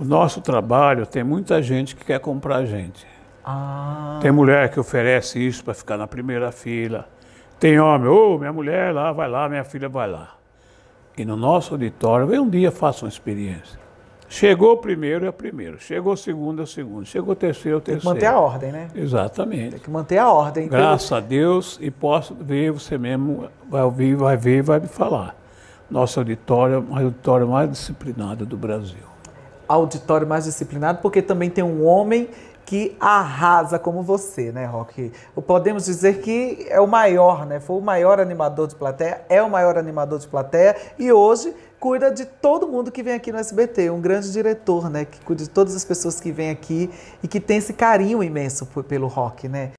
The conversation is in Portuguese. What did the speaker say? O nosso trabalho tem muita gente que quer comprar a gente. Ah. Tem mulher que oferece isso para ficar na primeira fila. Tem homem, ô, minha mulher lá, vai lá, minha filha vai lá. E no nosso auditório, vem um dia, faça uma experiência. Chegou o primeiro, é o primeiro. Chegou o segundo, é o segundo. Chegou o terceiro, é o terceiro. Tem que manter a ordem, né? Exatamente. Tem que manter a ordem. Graças a Deus, e posso ver, você mesmo vai ouvir, vai ver e vai me falar. Nosso auditório é o auditório mais disciplinado do Brasil. Auditório mais disciplinado, porque também tem um homem que arrasa como você, né, Roque? Podemos dizer que é o maior, né? Foi o maior animador de plateia, é o maior animador de plateia e hoje cuida de todo mundo que vem aqui no SBT, um grande diretor, né? Que cuida de todas as pessoas que vêm aqui e que tem esse carinho imenso pelo Roque, né?